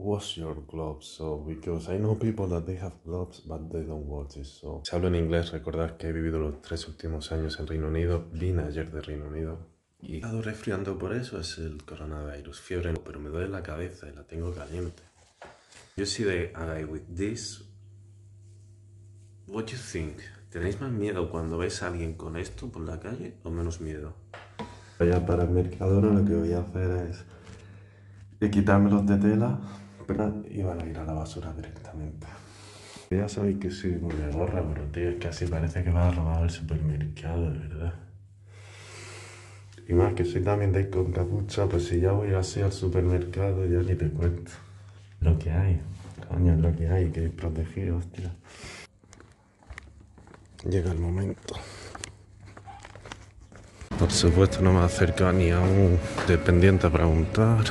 wash your gloves. So, because I know people that they have gloves, but they don't wash it. So, si hablo en inglés, recordad que he vivido los 3 últimos años en Reino Unido. Vine ayer de Reino Unido y he estado resfriando por eso. Es el coronavirus. Fiebre no, pero me duele la cabeza y la tengo caliente. You see the eye with this. What do you think? ¿Tenéis más miedo cuando veis a alguien con esto por la calle o menos miedo? Allá para el Mercadona lo que voy a hacer es quitármelos de tela, pero y van a ir a la basura directamente. Ya sabéis que soy una gorra, pero tío, es que así parece que va a robar el supermercado, de verdad. Y más que soy también de ir con capucha, pues si ya voy así al supermercado ya ni te cuento. Lo que hay, coño, es lo que hay, que ir protegido, hostia. Llega el momento. Por supuesto no me acerco ni a un dependiente a preguntar.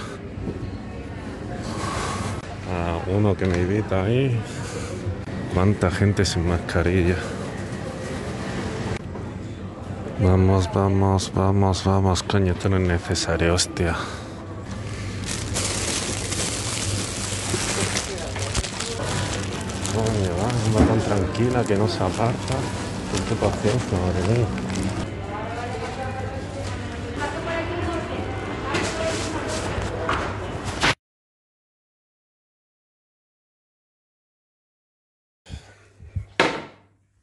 A uno que me invita ahí. Cuánta gente sin mascarilla. Vamos, vamos, vamos, vamos, coño, esto no es necesario, hostia. Coño, va tan tranquila que no se aparta. Qué paciencia, madre mía.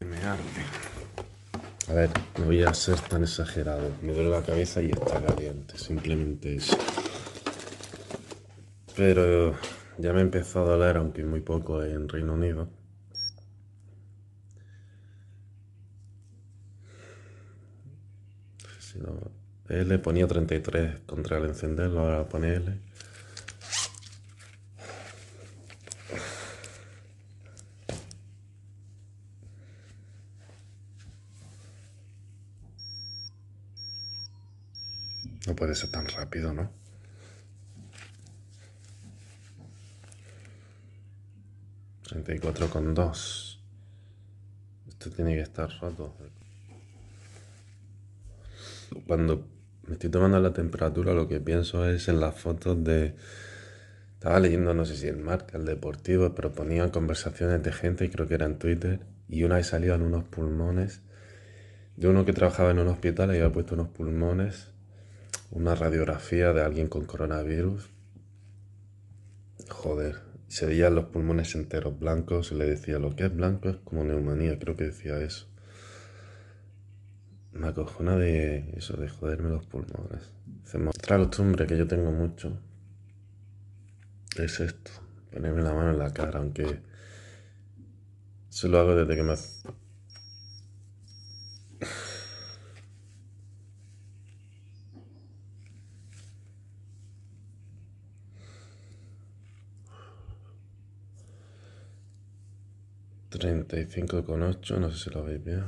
Me arde. A ver, no voy a ser tan exagerado. Me duele la cabeza y está caliente. Simplemente eso. Pero ya me empezó a doler, aunque muy poco, en Reino Unido. Si no, L ponía 33 contra el encenderlo, ahora pone L. No puede ser tan rápido, ¿no? ...34,2... Esto tiene que estar roto. Cuando me estoy tomando la temperatura, lo que pienso es en las fotos de... Estaba leyendo, no sé si el Marca, el Deportivo, pero ponían conversaciones de gente, y creo que era en Twitter, y una vez salían unos pulmones de uno que trabajaba en un hospital y había puesto unos pulmones, una radiografía de alguien con coronavirus. Joder, se veían los pulmones enteros blancos y le decía, lo que es blanco es como neumonía, creo que decía eso. Me acojona de eso, de joderme los pulmones. Otra costumbre que yo tengo mucho es esto, ponerme la mano en la cara, aunque eso lo hago desde que me... ...35,8, no sé si lo veis bien.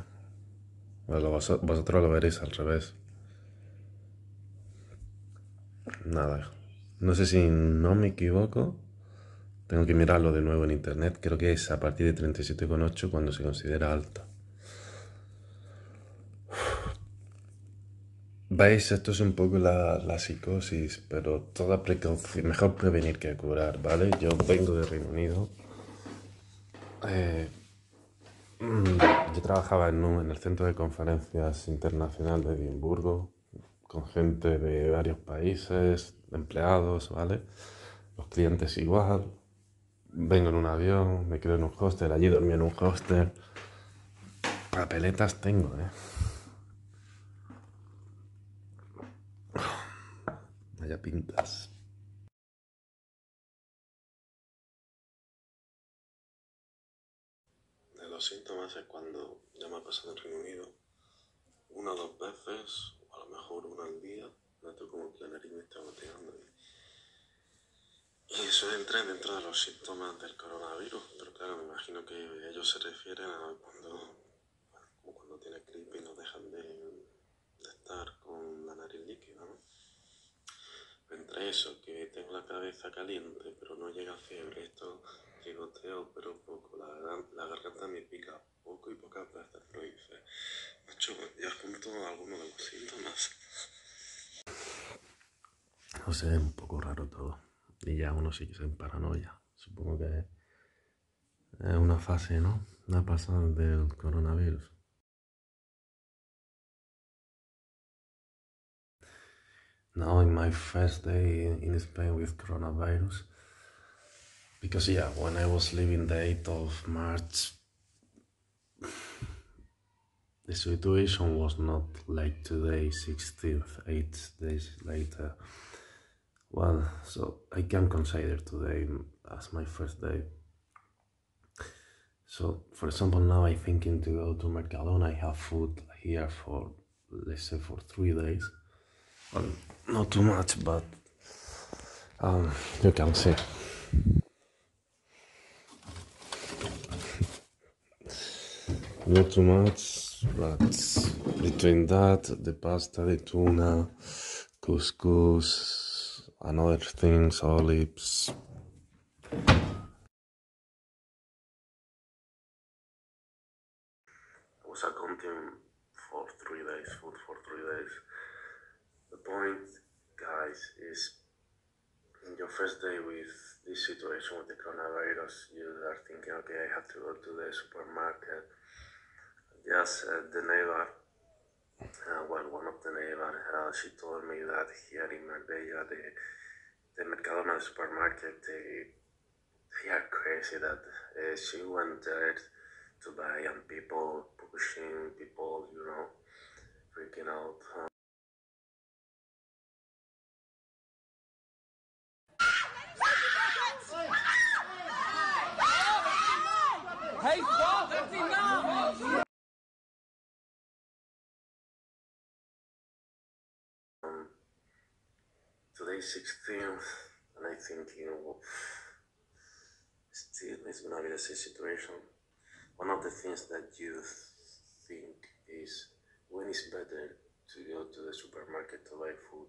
Bueno, vosotros lo veréis al revés. Nada, no sé si no me equivoco. Tengo que mirarlo de nuevo en internet. Creo que es a partir de 37,8 cuando se considera alta. Veis, esto es un poco la psicosis, pero toda precaución. Mejor prevenir que curar, ¿vale? Yo vengo de Reino Unido. Yo trabajaba en el Centro de Conferencias Internacional de Edimburgo, con gente de varios países, empleados, ¿vale? Los clientes igual. Vengo en un avión, me quedo en un hostel, allí dormí en un hostel. Papeletas tengo, ¿eh? Vaya pintas. Los síntomas es cuando ya me ha pasado en Reino Unido 1 o 2 veces, o a lo mejor 1 al día, noto como que la nariz me está goteando. Y eso entra dentro de los síntomas del coronavirus, pero claro, me imagino que ellos se refieren a cuando tienes gripe y no dejan de estar con la nariz líquida, ¿no? Entre eso, que tengo la cabeza caliente, pero no llega a fiebre, esto que goteo, pero poco, la garganta me pica poco y pocas veces lo hice. Macho, ya junto a alguno de los síntomas. No sé, es un poco raro todo. y ya uno se queda en paranoia. Supongo que es una fase, ¿no? Una pasada del coronavirus. Now in my first day in Spain with coronavirus, because yeah, when I was leaving the 8th of March, the situation was not like today, 16th, 8 days later. Well, so I can consider today as my first day. So, for example, now I'm thinking to go to Mercadona. I have food here for, let's say, for 3 days. Well, not too much, but you can see. Not too much, but between that, the pasta, the tuna, couscous, and other things, olives. I was accounting for 3 days, food for 3 days. The point, guys, is in your first day with this situation with the coronavirus, you are thinking, okay, I have to go to the supermarket. Yes, the neighbor, well, one of the neighbor, she told me that here in Marbella, the Mercadona supermarket, they are crazy that she went there to buy and people pushing, people, you know, freaking out. Hey, stop! That's today 16th, and I think, you know, still it's gonna be the same situation. One of the things that you think is when it's better to go to the supermarket to buy food.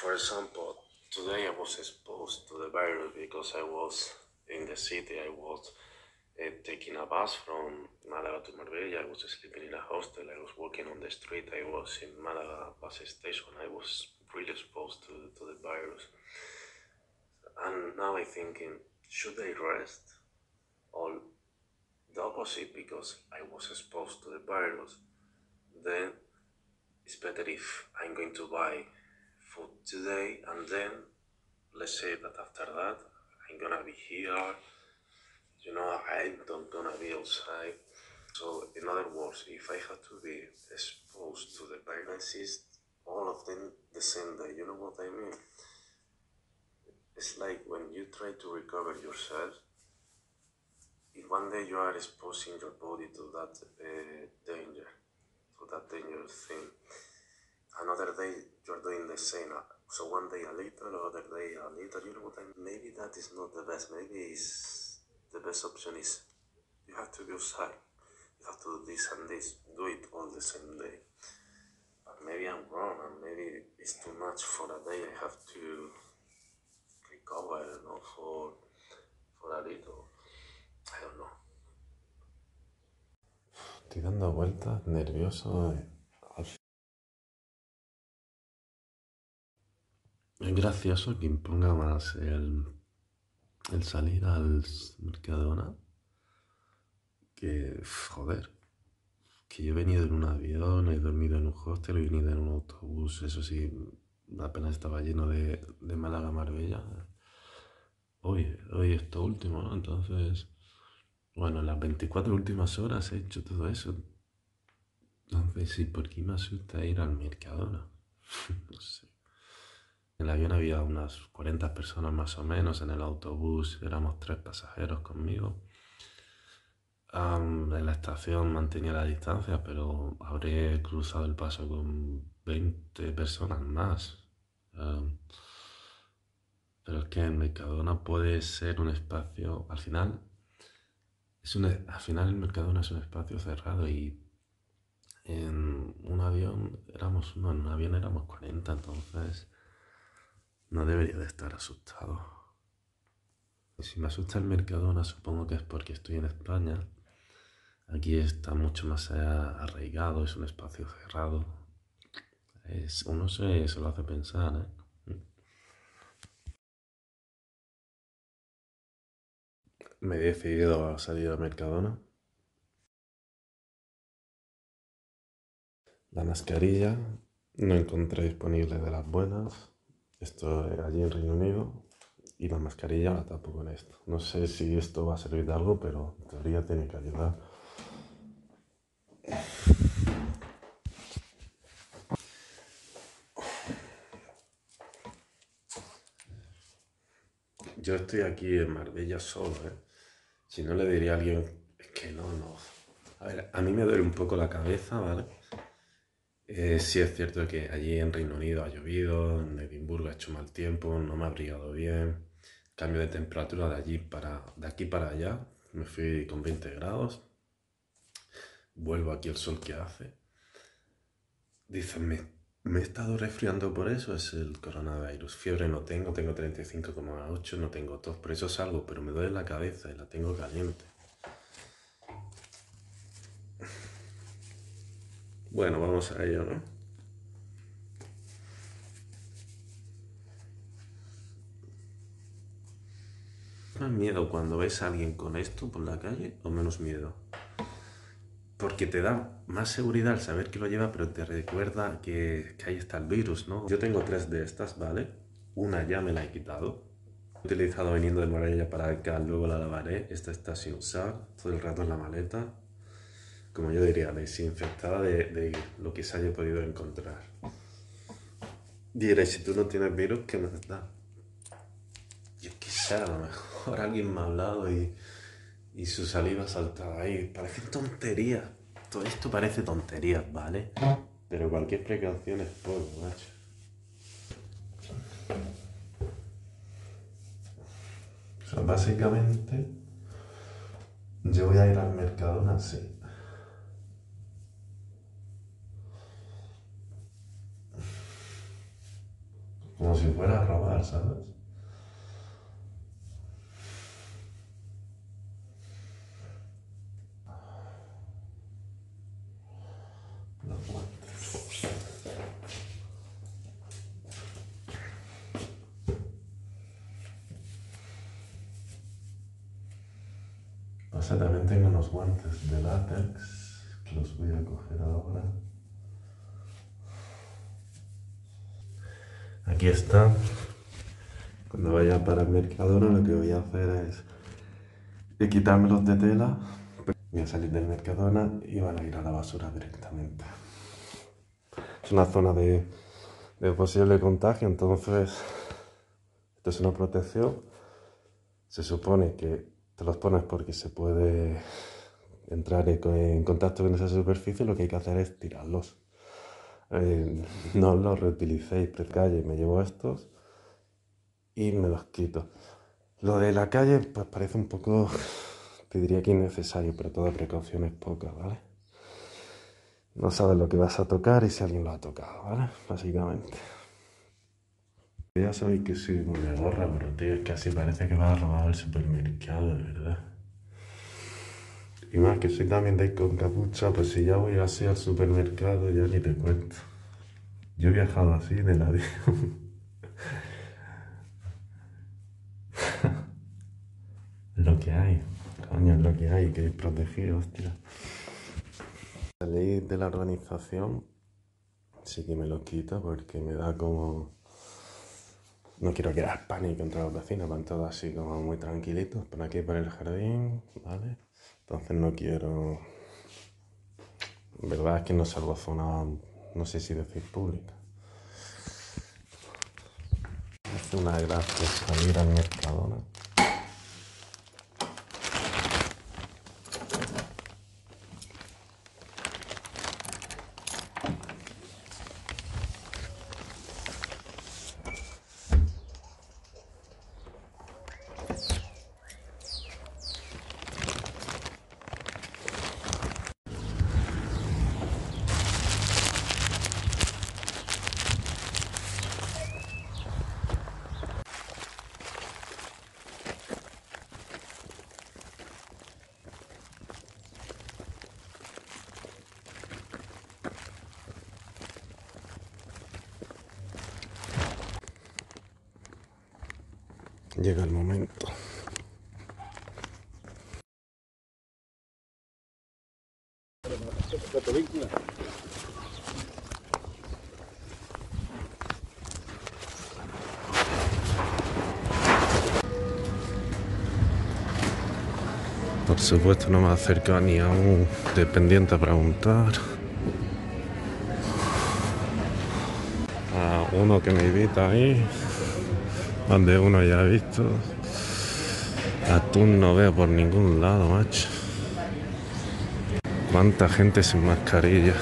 For example, today I was exposed to the virus because I was in the city. I was taking a bus from Málaga to Marbella. I was sleeping in a hostel. I was walking on the street. I was in Málaga bus station. I was really exposed to the virus, and now I'm thinking, should I rest or the opposite? Because I was exposed to the virus, then it's better if I'm going to buy food today, and then let's say that after that I'm gonna be here, you know, I'm not gonna be outside. So in other words, if I had to be exposed to the viruses, all of them the same day, you know what I mean? It's like when you try to recover yourself, if one day you are exposing your body to that danger, to that dangerous thing, another day you're doing the same. So one day a little, another day a little, you know what I mean? Maybe that is not the best. Maybe it's, the best option is you have to be outside, you have to do this and this, do it all the same day. Maybe I'm wrong, and maybe it's too much for a day. I have to recover, you know, for a little. I don't know. Estoy dando vueltas, nervioso. Es gracioso que imponga más el salir al Mercadona que, joder. Que yo he venido en un avión, he dormido en un hostel, he venido en un autobús, eso sí, apenas estaba lleno de Málaga a Marbella. Hoy esto último, ¿no? Entonces, bueno, en las 24 últimas horas he hecho todo eso. Entonces, sí, ¿por qué me asusta ir al Mercadona? No sé. En el avión había unas 40 personas más o menos, en el autobús éramos 3 pasajeros conmigo. En la estación mantenía la distancia, pero habré cruzado el paso con 20 personas más. Pero es que el Mercadona puede ser un espacio... Al final el Mercadona es un espacio cerrado y en un avión éramos uno, en un avión éramos 40, entonces no debería de estar asustado. Si me asusta el Mercadona, supongo que es porque estoy en España. Aquí está mucho más arraigado, es un espacio cerrado. Uno se lo hace pensar, ¿eh? me he decidido a salir a Mercadona. La mascarilla no encontré disponible de las buenas. Esto allí en Reino Unido. Y la mascarilla la tapo con esto. No sé si esto va a servir de algo, pero en teoría tiene que ayudar. Yo estoy aquí en Marbella solo, ¿eh? Si no le diría a alguien, es que no. A ver, a mí me duele un poco la cabeza, ¿vale? Sí es cierto que allí en Reino Unido ha llovido, en Edimburgo ha hecho mal tiempo, no me ha abrigado bien. Cambio de temperatura de aquí para allá, me fui con 20 grados. Vuelvo aquí el sol que hace. Dicen, me he estado resfriando por eso, es el coronavirus. Fiebre no tengo, tengo 35,8, no tengo tos, por eso salgo, pero me duele la cabeza y la tengo caliente. Bueno, vamos a ello, ¿no? ¿Más miedo cuando ves a alguien con esto por la calle o menos miedo? Porque te da más seguridad al saber que lo lleva, pero te recuerda que ahí está el virus, ¿no? Yo tengo 3 de estas, ¿vale? Una ya me la he quitado. He utilizado viniendo de Morelia para acá, luego la lavaré. Esta está sin usar, todo el rato en la maleta. Como yo diría, desinfectada de lo que se haya podido encontrar. Diréis, si tú no tienes virus, ¿qué más da? Yo quizá a lo mejor alguien me ha hablado y su saliva saltaba ahí. Parecen tonterías. Todo esto parece tonterías, ¿vale? Pero cualquier precaución es poco, macho. O sea, básicamente, yo voy a ir al Mercadona así. Como si fuera a robar, ¿sabes? O sea, también tengo unos guantes de látex que los voy a coger ahora. Aquí está. Cuando vaya para el Mercadona, lo que voy a hacer es quitármelos de tela. Voy a salir del Mercadona y van a ir a la basura directamente. Es una zona de posible contagio, entonces esto es una protección. Se supone que te los pones porque se puede entrar en contacto con esa superficie. Lo que hay que hacer es tirarlos. No los reutilicéis por calle. Me llevo estos y me los quito. Lo de la calle pues parece un poco, te diría que innecesario, pero toda precaución es poca, ¿vale? No sabes lo que vas a tocar y si alguien lo ha tocado, ¿vale? Básicamente. Ya sabéis que soy una gorra, pero tío, casi parece que me ha robado el supermercado, de verdad. Y más que soy también de ir con capucha, pues si ya voy así al supermercado ya ni te cuento. Yo he viajado así en el avión. Lo que hay, coño, es lo que hay, que protegido, hostia. La ley de la urbanización sí que me lo quita porque me da como... No quiero crear pánico entre los vecinos, van todos así como muy tranquilitos, por aquí por el jardín, ¿vale? Entonces no quiero... La verdad es que no salgo a zona, no sé si decir pública. Hace una gracia salir al Mercadona. Llega el momento. Por supuesto no me acerco ni a un dependiente a preguntar. A uno que me invita ahí, más de uno ya he visto. Atún no veo por ningún lado, macho. Cuánta gente sin mascarilla.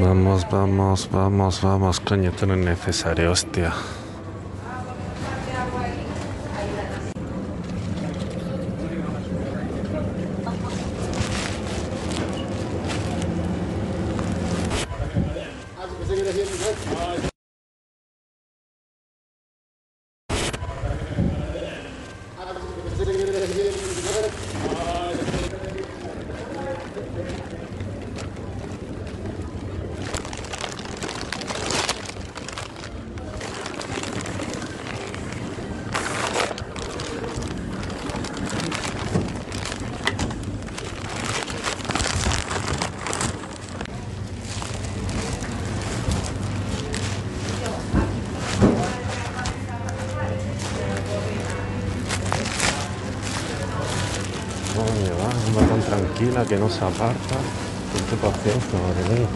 Vamos, vamos, vamos, vamos, coño, esto no es necesario, hostia. Tranquila, que no se aparta. Qué paciencia, madre mía.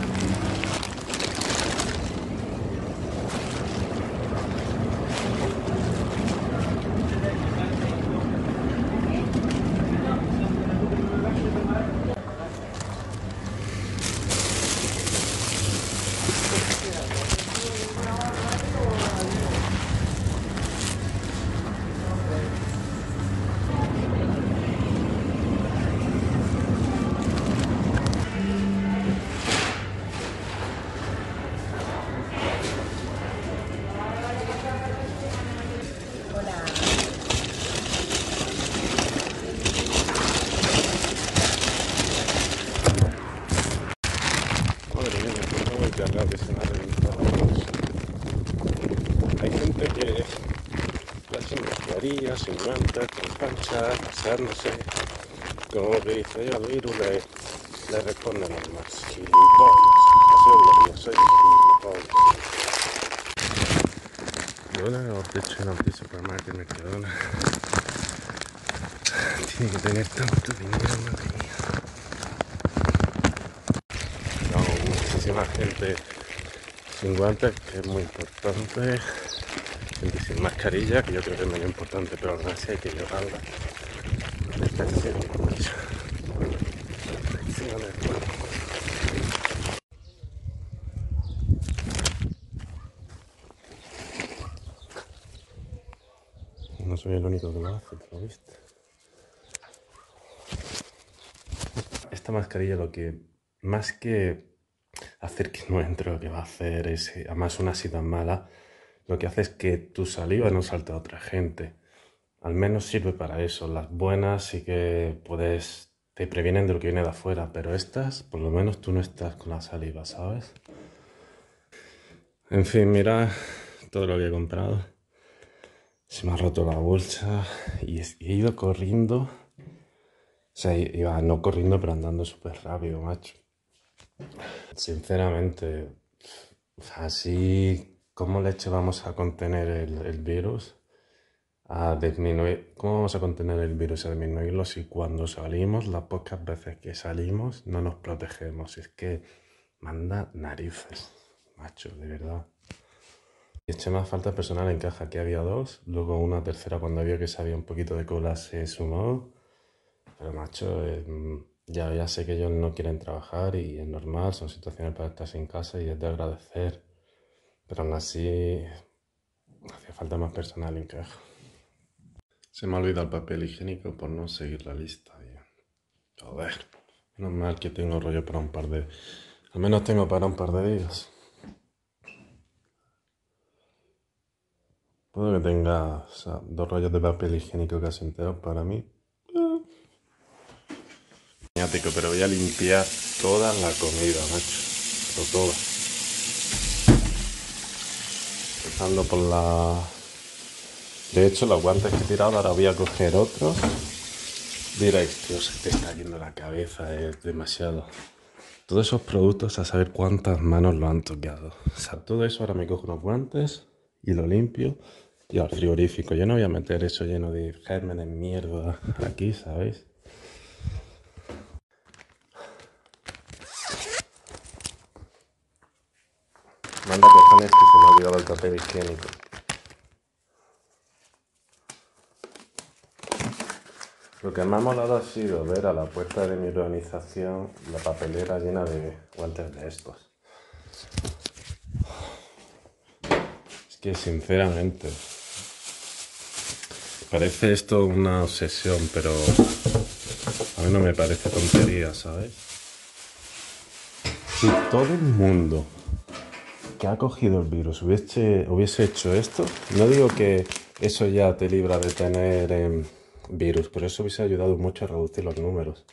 Sin mantas, con panchas, pasándose, como que dice yo al virus le responden los más gilipollas, soy gilipollas. Bueno, os he hecho una noticia para más que Mercadona. Tiene que tener tanto dinero, madre mía. No, muchísima gente sin guantes, que es muy importante. Gente sin mascarilla, que yo creo que es menos importante, pero aún así hay que llevarla. Protección, mucho. Protección del cuerpo. No soy el único que lo hace, ¿lo viste? Esta mascarilla lo que más que hacer que no entre, lo que va a hacer es, además una sida mala, lo que hace es que tu saliva no salte a otra gente. Al menos sirve para eso. Las buenas sí que puedes, te previenen de lo que viene de afuera, pero estas, por lo menos tú no estás con la saliva, ¿sabes? En fin, mira todo lo que he comprado. Se me ha roto la bolsa y he ido corriendo. O sea, iba no corriendo, pero andando súper rápido, macho. Sinceramente, así... ¿Cómo leche vamos a contener el virus? A disminuir. ¿Cómo vamos a contener el virus? A disminuirlo si cuando salimos, las pocas veces que salimos, no nos protegemos. Es que manda narices, macho, de verdad. Y eché más falta personal en caja, que había dos. Luego una tercera cuando vio que se había un poquito de cola se sumó. Pero macho, ya sé que ellos no quieren trabajar y es normal, son situaciones para estar sin casa y es de agradecer. Pero aún así, hacía falta más personal en caja. Se me ha olvidado el papel higiénico por no seguir la lista. Joder, menos mal que tengo rollo para un par de... Al menos tengo para un par de días. Puedo que tenga, o sea, dos rollos de papel higiénico casi enteros para mí. Maniático, pero voy a limpiar toda la comida, macho. Pero toda. Empezando por la... De hecho, los guantes que he tirado, ahora voy a coger otros. Diréis, tío, se te está yendo la cabeza, es demasiado. Todos esos productos, a saber cuántas manos lo han tocado. O sea, todo eso, ahora me cojo unos guantes y lo limpio. Tío, al frigorífico. Yo no voy a meter eso lleno de gérmenes, mierda, aquí, ¿sabéis? Manda cojones que se me ha olvidado el papel higiénico. Lo que más me ha molado ha sido ver a la puerta de mi urbanización la papelera llena de guantes de estos. Es que sinceramente parece esto una obsesión, pero a mí no me parece tontería, ¿sabes? Si todo el mundo que ha cogido el virus hubiese hecho esto, no digo que eso ya te libra de tener... virus, pero eso hubiese ayudado mucho a reducir los números.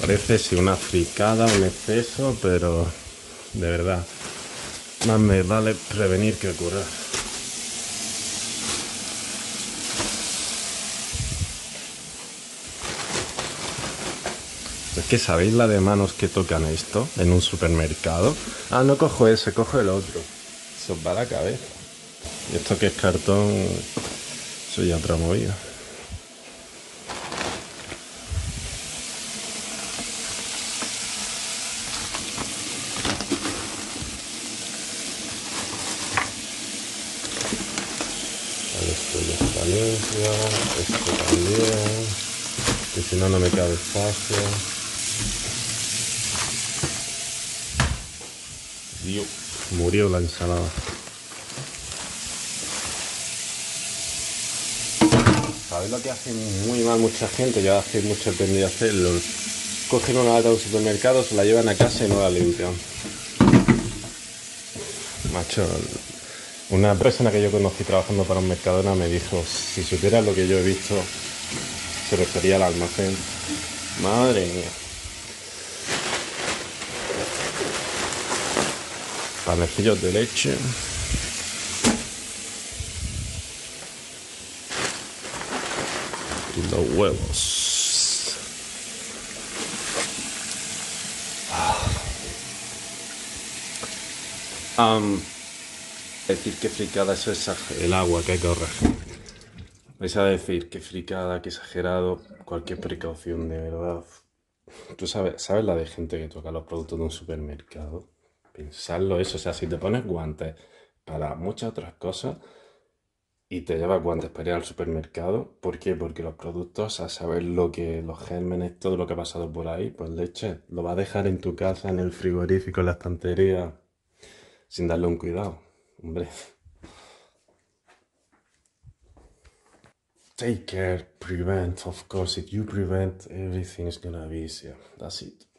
Parece sí, una fricada, un exceso, pero de verdad, más me vale prevenir que curar. Es que sabéis la de manos que tocan esto en un supermercado. Ah, no cojo ese, cojo el otro. Eso va a la cabeza. Y esto que es cartón, eso ya otra movida. Vale, esto ya está limpio, esto también. Que si no, no me cabe espacio. Dios, murió la ensalada. ¿Sabéis lo que hace muy mal mucha gente? Yo hace mucho aprendí a hacerlo. Cogen una lata de un supermercado, se la llevan a casa y no la limpian. Macho, una persona que yo conocí trabajando para un Mercadona me dijo, si supieras lo que yo he visto, se refería al almacén. Madre mía. Panecillos de leche. Y los huevos. Decir que fricada, eso es el agua que hay que ahorrar. Vais a decir que fricada, que exagerado, cualquier precaución, de verdad. Tú sabes la de gente que toca los productos de un supermercado. Pensarlo eso, o sea, si te pones guantes para muchas otras cosas y te llevas guantes para ir al supermercado, ¿por qué? Porque los productos, a saber lo que los gérmenes, todo lo que ha pasado por ahí, pues leche, lo vas a dejar en tu casa, en el frigorífico, en la estantería, sin darle un cuidado, hombre. Take care, prevent, of course, if you prevent, everything is gonna be easier, that's it.